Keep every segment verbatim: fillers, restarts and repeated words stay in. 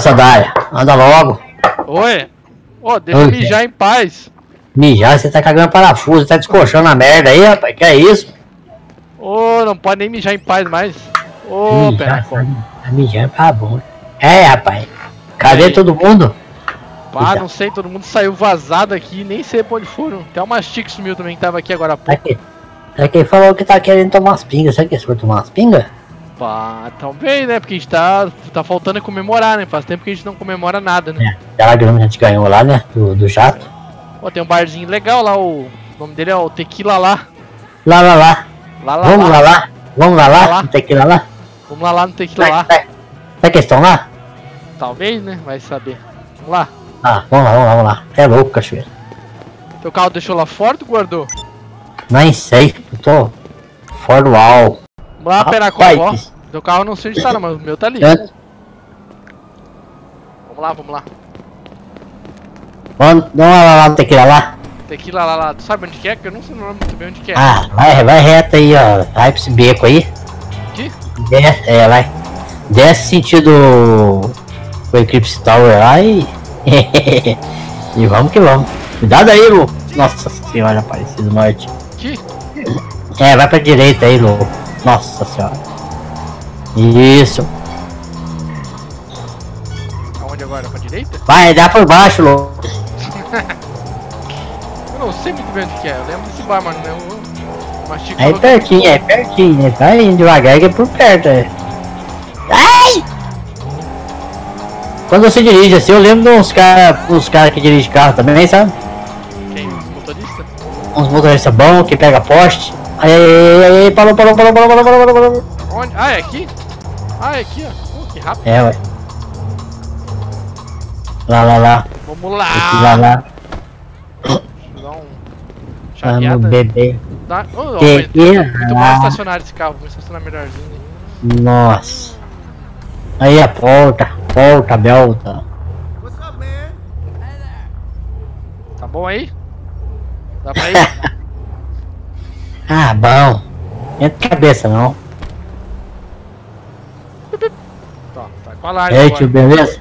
sandália. Anda logo. Oi. Ô, oh, deixa eu mijar em paz. Mijar? Você tá cagando parafuso, tá descoxando a merda aí, rapaz. Que é isso? Ô, oh, não pode nem mijar em paz mais. Ô, oh, pera. A mijar é pra bom. É, rapaz. Cadê aí todo mundo? Pá, não sei, todo mundo saiu vazado aqui, nem sei pra onde foram. Até o Mastique sumiu também, que tava aqui agora há pouco. Aqui. Aqui falou que tá querendo tomar umas pingas, será que eles foram tomar umas pingas? Pá, também, né? Porque a gente tá, tá faltando comemorar, né? Faz tempo que a gente não comemora nada, né? É, aquela grana que a gente ganhou lá, né? Do, do jato. Pô, tem um barzinho legal lá, o, o nome dele é o Tequila Lá. Lá, lá, lá. Lá, lá, vamos lá, lá, lá. Vamos lá, lá, lá. No Tequila Lá. Vamos lá, lá no Tequila Lá. Será que eles estão lá? Talvez, né? Vai saber. Vamos lá. Ah, vamos lá, vamos lá, vamos lá. É louco, cachoeira. Teu carro deixou lá fora, tu guardou? Nem sei, eu tô fora do alvo. Vamos lá, Peracopó. Teu carro não sei onde tá, não, mas o meu tá ali. É. Vamos lá, vamos lá. Vamos, vamos lá, lá, lá, Tequila Lá. Tequila Lá, lá. Tu sabe onde que é? Porque eu não sei muito bem onde que é. Ah, vai, vai reto aí, ó. Vai pra esse beco aí. Aqui? Desce, é, vai. Desce sentido o Eclipse Tower lá e... e vamos que vamos. Cuidado aí, Lu. Nossa senhora, aparecido norte. Que? É, vai pra direita aí, Lu. Nossa senhora. Isso. Aonde agora? Pra direita? Vai, dá por baixo, Lu. Eu não sei muito bem o que é. Eu lembro desse bar, mano. É louco. Pertinho, é pertinho. Né? Vai indo devagar que é por perto. É. Ai! Quando você dirige assim, eu lembro de uns caras uns cara que dirigem carro também, sabe? Quem? Uns motoristas? Uns motoristas bons, que pega poste. Aí, aí, aí, parou, parou, parou, parou, parou, parou, parou. Onde? Ah, é aqui? Ah, é aqui, ó. Oh, que rápido. É, ué. Lá, lá, lá. Vamos lá. Aqui, lá, lá. Deixa eu dar um... Vamos, bebê. Dá... Oh, não, que que lá. Muito bom estacionar esse carro, vou estacionar melhorzinho. Aí. Nossa. Aí a porta. Volta, belta. Tá bom aí? Dá pra ir? Ah, bom. Entra cabeça, não. Tá, tá com a live. Ei, tio, beleza?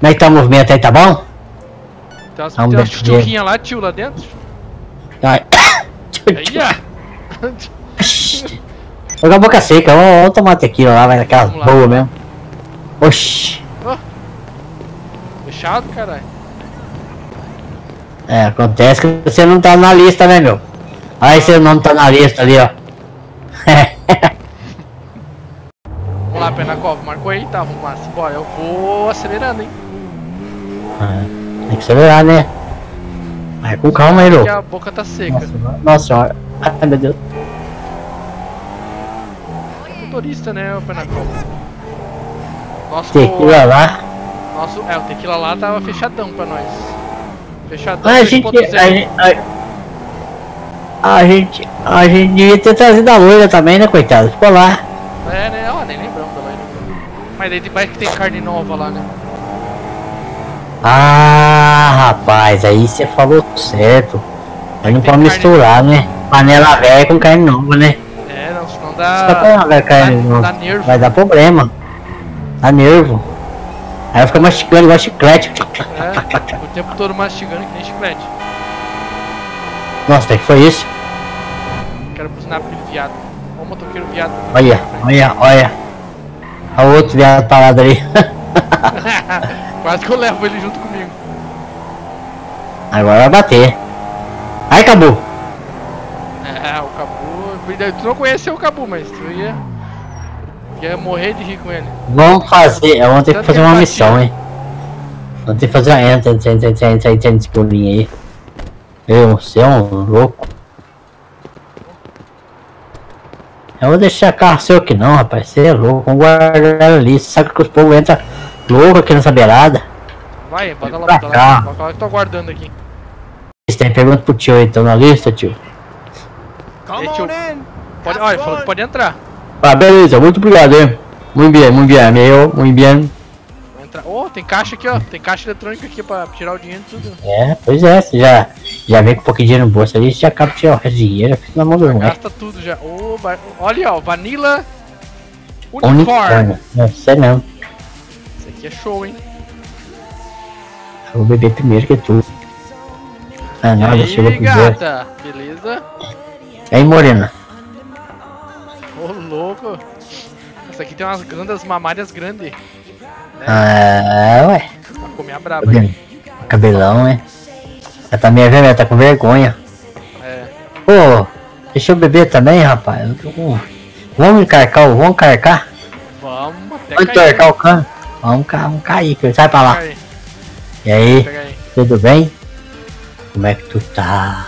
Como é que tá o movimento aí, tá bom? Tem umas, tem umas tchuquinhas lá, tio, lá dentro. Ai. Joga a boca seca, vamos tomar tequila lá, vai naquelas boas mesmo. Oxi! Oh. Fechado, caralho. É, acontece que você não tá na lista, né, meu? Aí seu nome tá na lista ali, ó. Vamos lá, Penacova, marcou aí? Tá, vamos lá, simbora. Eu vou acelerando, hein? É, tem que acelerar, né? Vai com calma aí, louco. A boca tá seca. Nossa, nossa ó. Ai, meu Deus. É motorista, né, o Penacova? Nosso Tequila Lá. Nosso, é, o Tequila Lá tava fechadão pra nós. Fechadão. A gente, a, gente, a, a gente. A gente devia ter trazido a loira também, né, coitado? Ficou lá. É, né? Ó, nem lembramos da loira. Mas daí vai que tem carne nova lá, né? Ah, rapaz, aí você falou certo. Aí não pode misturar, né? Panela velha com carne nova, né? É, não, senão dá. Só panela velha com carne nova. Vai dar problema. Tá nervo. Aí fica mastigando igual chiclete. É, o tempo todo mastigando que nem chiclete. Nossa, o que foi isso? Quero buzinar pro viado. Ó o motoqueiro viado. Olha, olha, olha. Olha o outro viado parado ali. Quase que eu levo ele junto comigo. Agora vai bater. Aí, Cabu. É, o Cabu... Tu não conheceu o Cabu, mas tu ia... Quer morrer de rir com ele. Vamos fazer, eu vou ter que fazer uma missão, hein. Vou ter que fazer uma entra, entra, entra, entra, entra, entra nesse pulinho aí. Eu, você é um louco. Eu vou deixar carro seu aqui não, rapaz, você é louco. Vamos guardar ali, você sabe que os povos entram louco aqui nessa beirada. Vai, bota lá, bota lá, bota lá que eu tô guardando aqui. Você tem pergunta pro tio aí, então na lista, tio? Ei, tio, pode, olha, falou que pode entrar. Ah, beleza, muito obrigado, hein? Muito bem, muito bem, meu, muito bem. Oh, tem caixa aqui, ó, tem caixa eletrônica aqui pra tirar o dinheiro e tudo. É, pois é, você já, já vem com um pouquinho de dinheiro no bolso ali, você já acaba de tirar o resto de dinheiro, fica na mão do gasta tudo já. Oh, ba... Olha, ó, Vanilla Unicorn. Unicorn. É, sério mesmo. Isso aqui é show, hein? Eu vou beber primeiro que tudo. Ah, não, e aí, você gata, beleza? E aí, morena? Ô, louco. Essa aqui tem umas grandas mamárias grandes. Né? Ah, ué. Pra comer a braba. Cabelão, é. Ela tá meio vermelha, tá com vergonha. É. Pô, deixa eu beber também, rapaz. Uh, vamos encarcar, vamos encarcar? Vamos até vamos cair. Encarcar o cano? Vamos, vamos cair, sai pra lá. Cai. E aí, aí, tudo bem? Como é que tu tá?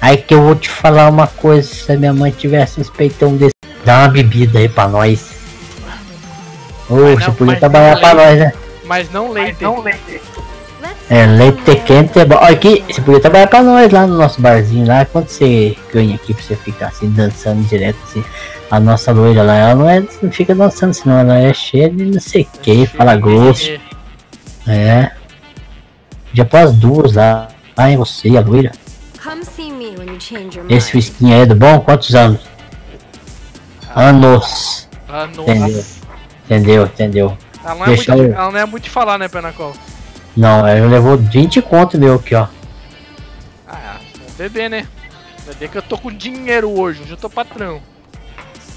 Aí que eu vou te falar uma coisa, se a minha mãe tivesse uns peitão desse, dá uma bebida aí pra nós. Oxe, podia trabalhar pra nós, né? Mas não leite. Mas não leite. É, leite quente é bom. Olha aqui, você podia trabalhar pra nós lá no nosso barzinho lá. Quando você ganha aqui pra você ficar assim, dançando direto assim. A nossa loira lá, ela não, é, não fica dançando senão, ela é cheia de não sei o que, fala grosso. É. Já pôs as duas lá. Ah, é você, a loira. Esse whisky aí é do bom? Quantos anos? Anos. Anos. Entendeu, entendeu, entendeu. Ela não, é muito, eu... ela não é muito de falar, né, Penacol? Não, ela levou vinte conto meu aqui, ó. Ah, vou beber, né? Beber que eu tô com dinheiro hoje, hoje eu tô patrão.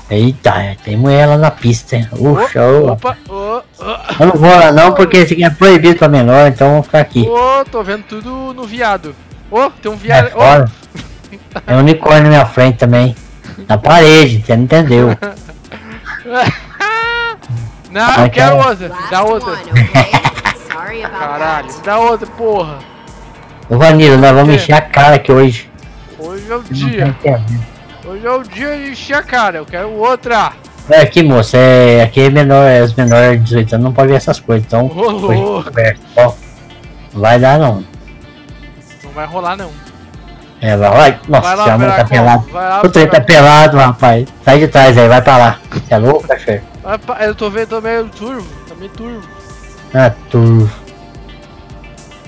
Eita, temos ela na pista, hein? Uxa, oh, opa, oh, oh. Eu não vou lá não, porque esse aqui é proibido pra menor, então eu vou ficar aqui. Ô, oh, tô vendo tudo no viado. Ô, oh, tem um viado. É, oh. Tem um unicórnio na minha frente também. Na parede, você não entendeu. Não, eu ah, quero outra, dá outra. Caralho, dá outra, porra. Ô Vanilla, nós vamos encher a cara aqui hoje. Hoje é o dia. Hoje é o dia de encher a cara, eu quero outra! É aqui moça, é, aqui é menor, é, os menores de dezoito anos não podem ver essas coisas, então oh, oh. Ó, não vai dar não. Não vai rolar não. É, vai rolar. Nossa, vai lá, mãe tá pelado. O trem tá pelado, rapaz. Sai de trás aí, vai pra lá. Você é louco, cachorro? Eu tô vendo também o turvo, também turvo. Ah, turvo.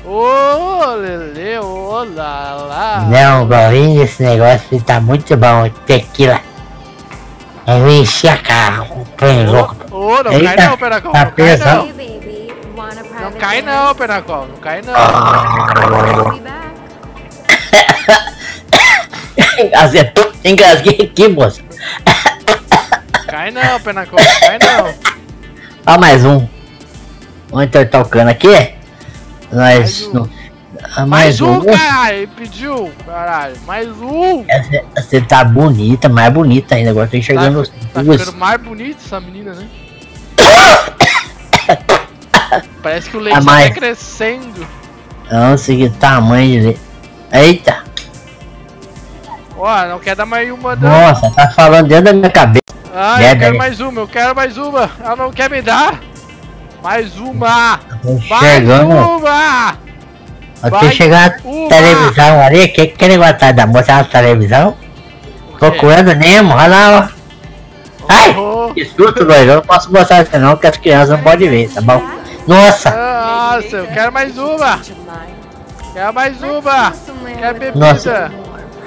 Ô, Lele, ô, lá, lá. Não, Gaulinho, desse negócio tá muito bom, tequila. Eu vou encher a cara, põe louco. Ô, não cai não, Penacol, não cai não. Não cai não, Penacol, não cai não. Engasguei, engasguei aqui, moça. Cai não, Penacol, cai não. Ó, mais um. Vamos entortar o cano aqui. Nós, mais um, não, mais mais um, um cara, pediu, caralho, mais um. Essa, você tá bonita, mais bonita ainda, agora tô enxergando tá, tá duas. Ficando mais bonita essa menina, né? Parece que o leite tá, mais... tá crescendo. Não sei que tamanho de leite. Eita. Ó, não quer dar mais uma não. Nossa, tá falando dentro da minha cabeça. Ah, Bebe, eu quero aí. mais uma, eu quero mais uma. Ela não quer me dar. Mais uma! Mais uma! Até chegar a televisão ali, o que que ele gostar da moça na televisão? Procurando Nemo, olha lá, ó. Ai! Que susto, doido, eu não posso mostrar isso não, porque as crianças não podem ver, tá bom? Nossa! Nossa, eu quero mais uma! Quero mais uma! Quero bebida! Nossa.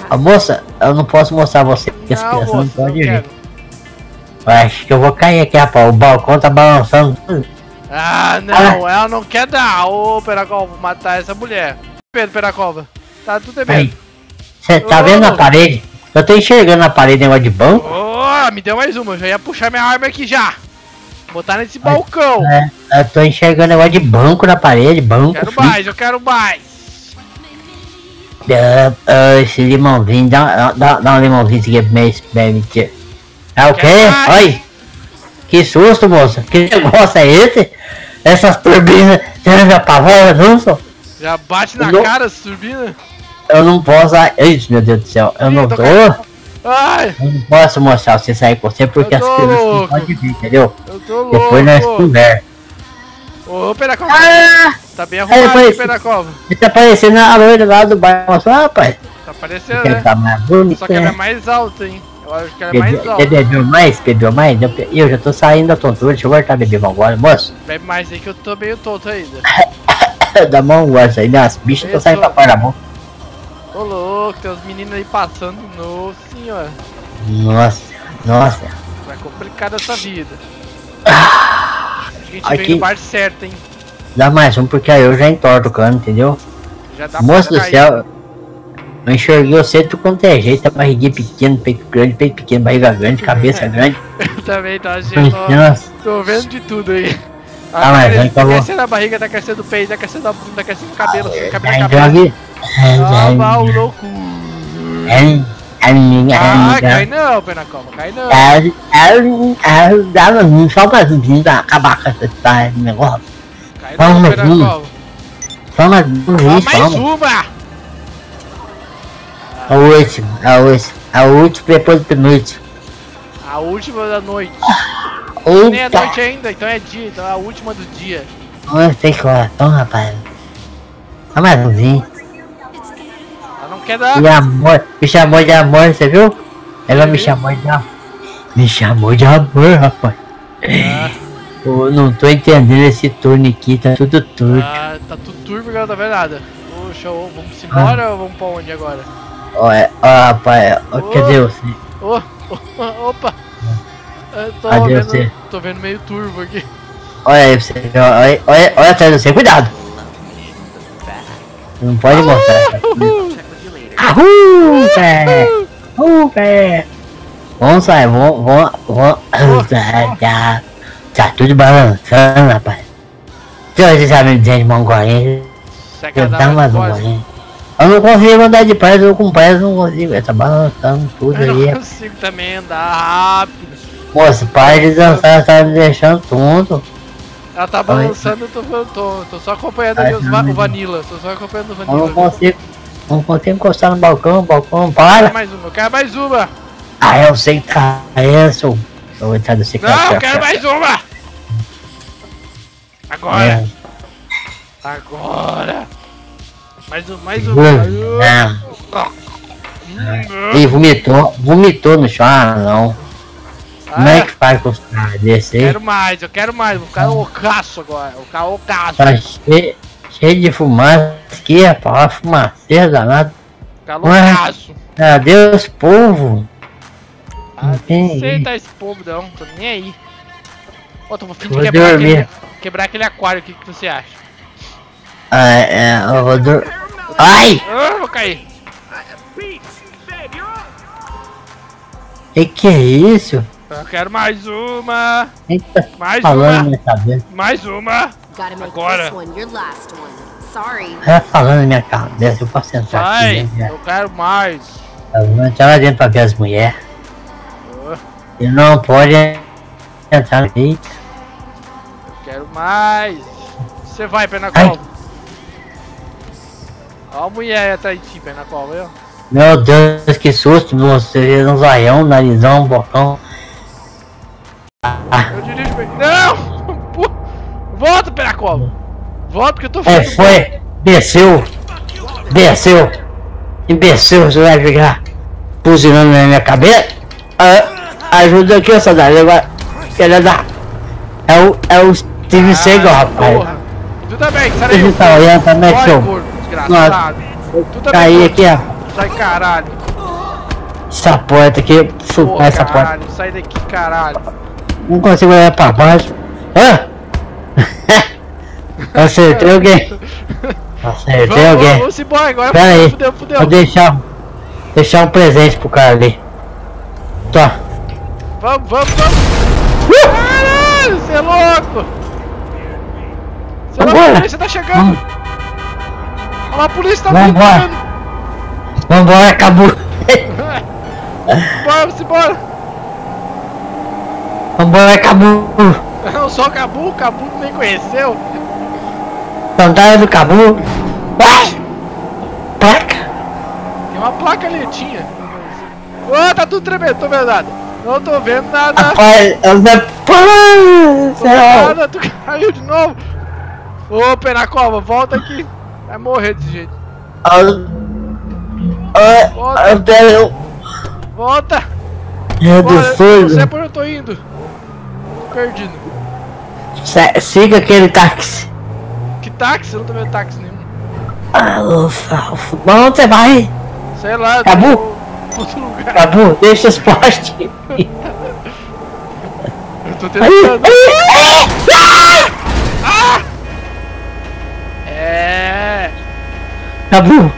A moça, eu não posso mostrar você, porque as crianças não podem ver. Eu acho que eu vou cair aqui, rapaz, o balcão tá balançando. Ah, não, ah. Ela não quer dar. Ô, Penacol, vou matar essa mulher. Pedro, Penacol, tá tudo bem. Você tá oh. vendo na parede? Eu tô enxergando na parede, negócio de banco. Oh, me deu mais uma, eu já ia puxar minha arma aqui já. Botar nesse Mas, balcão. É, eu tô enxergando negócio de banco na parede, banco. Quero fico. mais, eu quero mais. Uh, uh, esse limãozinho, dá, dá, dá um limãozinho aqui pra mim, bebe. É o quê? Oi. Que susto, moça! Que negócio é esse? Essas turbinas, você não me apavora, não, só? Já bate na não... cara as turbinas? Eu não posso... Isso, meu Deus do céu, eu Ih, não tô... tô... Ai. Eu não posso mostrar você sair com você, porque as crianças não podem vir, entendeu? Eu tô louco! Depois nós conversamos. Ô, Penacol! Ah! Tá bem arrumado, parece... hein, Penacol? Ele tá parecendo a loira lá do bairro, só, rapaz! Tá parecendo, né? Tá mais bonito, só que ela é mais alta, hein? Eu acho que era mais alto. Você bebeu mais? Bebeu mais? Eu já tô saindo da tontura, deixa eu voltar bebendo agora, moço. Bebe mais aí que eu tô meio tonto ainda. Dá mão, moço, aí minhas bichas estão saindo pra fora da mão. Ô louco, tem uns meninos aí passando, nossa senhora. Nossa, nossa. Vai complicar essa vida. Acho que gente aqui... veio no bar certo, hein? Dá mais um, porque aí eu já entorto o cano, entendeu? Já dá. Moço do céu, eu enxerguei você de quanto é jeito, barriguinha pequena, peito grande, peito pequeno, barriga grande, cabeça grande. Eu também tava achando, tô vendo de tudo aí. Ah, mas vem, tá bom. Tá crescendo a barriga, tá crescendo o peito, tá crescendo a bunda, tá crescendo o cabelo, ah, cabelo, tá cabelo. Ah, o louco. A minha ah, amiga. Cai não, Penacoma, cai não. Eu dava só umas vindas, acabar com esse negócio. Cai não, Penacoma. Só umas vindas, só mais uma. A última, a última, a última depois do penúltimo. A última da noite. Eita. Nem é noite ainda, então é dia, então é a última do dia. Eu sei que horas são, rapaz. Só mais um vinho. Ela não quer dar. E amor, me chamou de amor, você viu? Ela me chamou de amor. Me chamou de amor, rapaz. Ah. Eu não tô entendendo esse turno aqui, tá tudo turvo. Ah, tá tudo turvo porque eu não tô vendo nada. Poxa, vamos embora ah. ou vamos pra onde agora? Ó, ó, rapaz, ó, oh. cadê você? Ô, oh. oh. opa! Eu tô Cadê vendo, você? Tô vendo meio turvo aqui. Olha aí, você, olha, olha, olha atrás de você, cuidado! Não pode mostrar. Ahuu, pé! Ahuu, pé! Vamos sair, vamos, vamos, vamos. Oh. Tá, tá tudo balançando, rapaz. Então, vocês sabem dizer de mongolinha. Eu dá mais um mongolinha. Eu não consigo andar de pés, eu com pés não consigo. Tá balançando tudo eu aí. Eu não consigo também andar rápido. Moço, para de dançar, tá me deixando tonto. Ela tá balançando, eu tô tonto. Tô, tô só acompanhando Ai, meus va o Vanilla. Tô só acompanhando o Vanilla. Eu não consigo, não consigo encostar no balcão, o balcão para. Eu quero mais uma, eu quero mais uma. Ah, eu sei que tá isso. Eu vou entrar do secreto. Não, eu quero mais uma. Agora. É. Agora. Mais um, mais um. Ele vomitou, vomitou no chão, ah, não. Como é que faz com os caras desse aí? Eu quero mais, eu quero mais, vou ficar ocaço agora, vou ficar ocaço. Tá cheio, cheio de fumaça aqui, rapaz, fumaceira danada. Ficar loucaço. Adeus, povo. Ah, não sei tá esse povo não, tô nem aí. Ó, tô fim de quebrar aquele, quebrar aquele aquário aqui, o que você acha? Ah, é, eu vou dormir. Ai! Ah, vou cair. Que que é isso? Eu quero mais uma! Eita, mais falando uma! Mais uma! Agora! É falando na minha cabeça, eu posso entrar Vai, aqui. Né? Eu quero mais! Eu vou entrar lá dentro pra ver as mulheres. Oh. E não pode entrar no peito. Eu quero mais! Você vai, Penacol! Olha a mulher atrás de ti, Penacol, viu? Meu Deus, que susto! Você vê um zoião, narizão, um bocão. Eu dirijo bem. Não! Volta, Penacoma! Volta porque eu tô fora! É, foi! Desceu! Desceu! Imbecil, você vai ficar buzinando na minha cabeça? Ah, ajuda aqui, saudade! Agora, quer dar? É o. É o Steve ah, Segal, rapaz! Tu também, sai daí! Tá olhando também, seu. Desgraçado! Tu caí aqui, ó! Sai, caralho! Essa porta aqui, chutar essa porta! Caralho, sai daqui, caralho! Não consigo olhar pra baixo. Ah! Acertei alguém. Acertei vamos, alguém. Vamos embora agora. Pera aí. Fudeu, fudeu. Vou deixar, deixar um presente pro cara ali. Tá. Vamos, vamos, vamos. Uh! Caralho, você é louco. Você é louco, a polícia tá chegando. Olha lá, a polícia tá vindo. Vambora, acabou. Vamos embora. Vambora, é Cabu! Não, só Cabu, Cabu nem conheceu! Sandália do Cabu! Ai! Placa! Tem uma placa ali, tinha! Oh, tá tudo tremendo, tô vendo nada! Não tô vendo nada! Rapaz, eu não tô vendo nada, tu caiu de novo! Ô, oh, Penacoma, volta aqui! Vai morrer desse jeito! Volta! Volta! Meu Deus, não sei por onde eu tô indo! Perdido. Se, siga aquele táxi. Que táxi? Eu não tô vendo táxi nenhum. Ah, ufa, ufa. Onde você vai? Sei lá, Cabu. Outro lugar. Cabu, deixa os postes. Eu tô tô tentando. Ah! É. Acabou.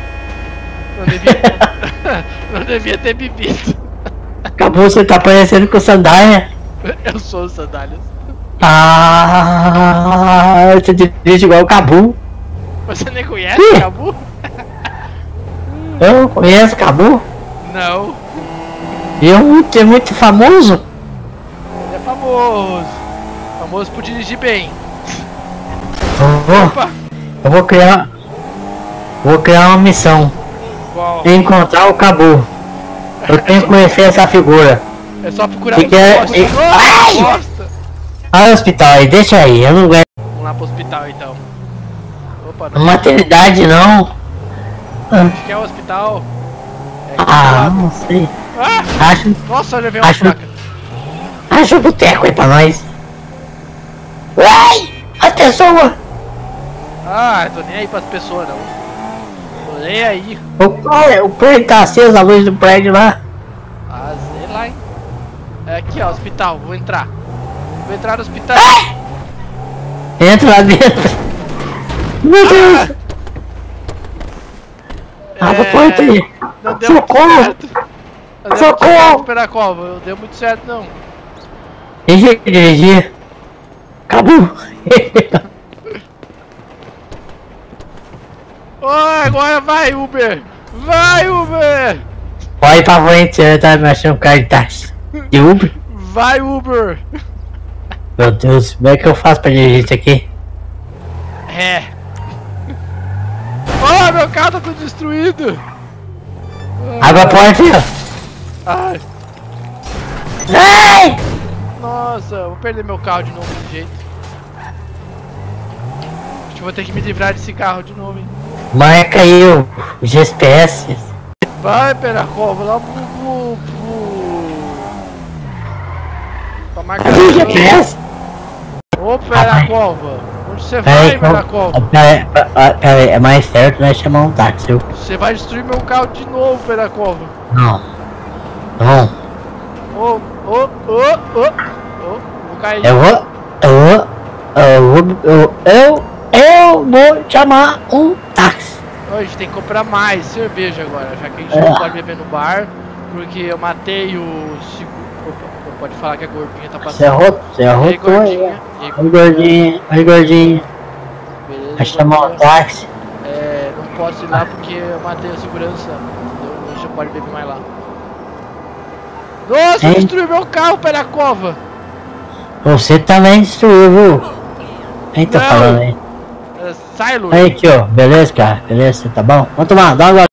Não devia. Não devia ter bebido. Acabou, você tá parecendo com sandália. Eu sou o sandália. Ah, você dirige igual o Cabu. Você nem conhece o Cabu? Eu conheço o Cabu? Não. Eu é muito famoso? É famoso. Famoso por dirigir bem. Opa. Eu vou criar. Vou criar uma missão. Qual? Encontrar o Cabu. Eu tenho que conhecer essa figura. É só procurar o Cabu. Ah, hospital aí, deixa aí, eu não aguento. Vamos lá pro hospital então. Opa, não. Maternidade não. Acho que é o hospital. É ah, não sei. Ah! Acho. Nossa, eu levei uma acho, placa. Acho o boteco aí pra nós. Uai! As pessoas! Ah, eu tô nem aí pras pessoas não. Tô nem aí. O prédio tá aceso, a luz do prédio lá. Ah, sei lá, hein. É aqui ó, hospital, vou entrar. Vou entrar no hospital. Ah! Entra lá dentro. Meu Deus. Ah, é... a porta aí. Não deu socorro. Muito certo. Não socorro. Deu muito certo, cova. Não deu muito certo não. Dirigir, dirigir. Acabou. Oh, agora vai, Uber. Vai, Uber. Vai pra frente, eu tava me achando cara de taxa. De Uber. Vai, Uber. Meu Deus, como é que eu faço pra dirigir isso aqui? É. Oh, meu carro tá tudo destruído! Abre a porta, filho! Ai! Ai! Nossa, vou perder meu carro de novo desse jeito. Acho que vou ter que me livrar desse carro de novo, hein? Mãe, caiu o G P S. Vai, Peracol, vou lá pro... pro, pro... pra marcar o G P S. Ô, Peracova, onde você vai, então, Peracova? Peraí, peraí, é mais certo nós chamar um táxi. Você vai destruir meu carro de novo, Peracova. Não. Não. Ô, ô, ô, ô, ô, vou cair. Eu vou, eu vou, eu, eu, eu vou chamar um táxi. A gente tem que comprar mais cerveja agora, já que a gente é. não pode beber no bar, porque eu matei o segundo. Pode falar que a gordinha tá passando. Você arrotou aí, ó. Oi, gordinha. Oi, gordinha. Vai chamar o táxi. É, não posso ir lá porque eu matei a segurança. Então já pode beber mais lá. Nossa, destruiu meu carro, pé na cova. Você também destruiu, viu? Quem tá falando aí? Sai, Lu. Aí aqui, ó. Beleza, cara? Beleza, tá bom? Vamos tomar, dá uma